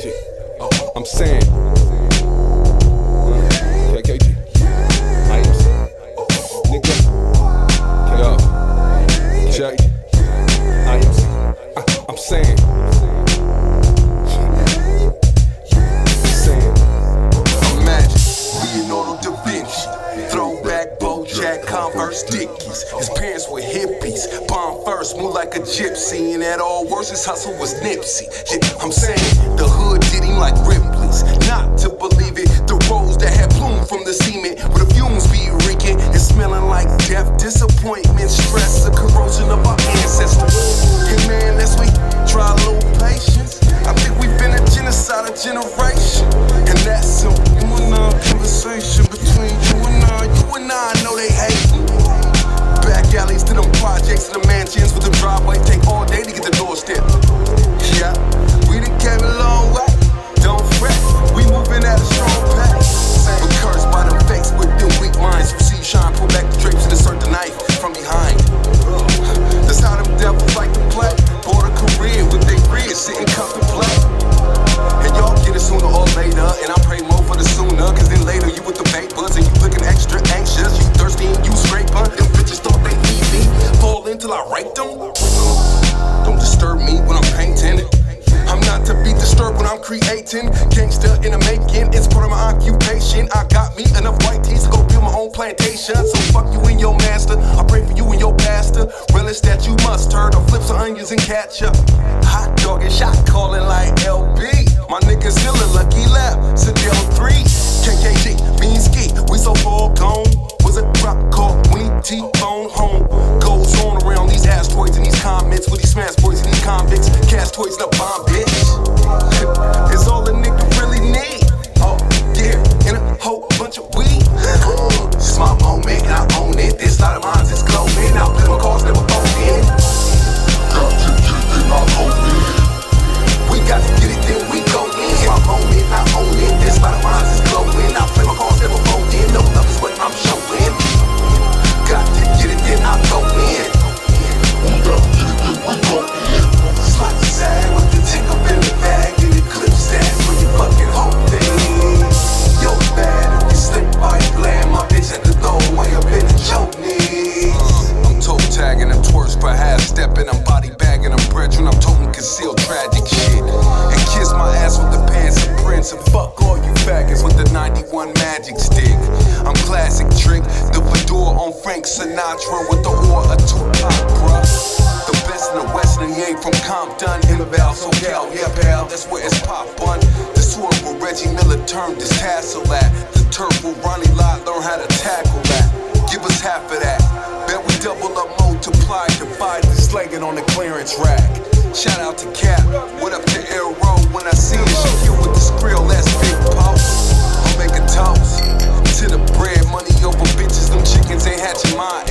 KG, oh, I'm saying, KG, I am saying, nigga, yo, J, I am saying, I'm saying, I'm magic, Leonardo da Vinci, throwback Bojack, Converse Dickies, his parents were hippies, bomb first, move like a gypsy, and at all worse, his hustle was Nipsey, yeah, I'm saying, the hood did him like Ripley's, not to believe it, the rose that had bloomed from the cement, where the fumes be reeking, and smelling like death, disappointment, stress, the corrosion of our ancestors, and man, that's we try a little patience, I think we've been a genocide, a generation, and that's a one-on-one conversation between you and I know they hatin'. Back alleys to them projects and the mansions with the driveway. Take all day to get the doorstep. Yeah, we done came a long way. Don't fret, we moving at a strong pace. We're cursed by them fakes with them weak minds. You see shine, pull back the drapes and insert the knife from behind. That's how them devils like to play. Bought a career with their rear sitting cuffed and play. And y'all get it sooner or later. And I pray more for the sooner, cause then later you with the papers and you looking extra anxious. You thirsty and you scraper. Them bitches thought they easy. Fall until I rape them. Don't disturb me when I'm painting. I'm not to be disturbed when I'm creating. Gangster in the making, it's part of my occupation. I got me enough white teas to go build my own plantation. So fuck you and your master. I pray for you and your pastor. Relish that you mustard or flip some onions and ketchup. Hot dog and shot calling like LB. My niggas still a lucky lap. Cedil 3, KKG, mean ski. We so far gone. Was a drop call when he T-bone home. Goes on around these asteroids and these comments with these smash boys and these convicts. Cast toys in a bomb, bitch. It's all a nigga really need. Oh, yeah, and a whole bunch of weed. This is my moment and I own it. This lot of mine is glowing. I'll play my cards, never fold in. Got to keep it my open. We got to get it, then we go in. It's my moment, I own it. This lot of mine is glowing. I'll play my cards, never fold in. No love is what I'm showing. Got to get it, then I go in. We got to get it, we go in. Slot the sag with the tick up in the bag. And the clip stands for your fucking whole thing. Yo, bad, if you slip by your glam. My bitch at the door way up in the choke knees. I'm toe tagging, I'm twerks for half stepping. I'm body bagging, I'm brethren. I'm toting concealed tragic shit. And kiss my ass with the pants of Prince. And fuck all you faggots with the 91 magic stick. I'm classic trick, the fedora on Frank Sinatra with the oar of Tupac, bruh. The best in the West and he ain't from Compton. In the Val, so gal, yeah pal, that's where it's pop on. The sword where Reggie Miller turned his tassel at. The turf where Ronnie Lott learned how to tackle at. Give us half of that. Bet we double up, multiply, divide, and slang it on the clearance rack. Shout out to Cap, what up to Aero? When I see it, she here with this grill, that's big pulse. I'll make a toast to the bread, money over bitches, them chickens ain't hatching mine.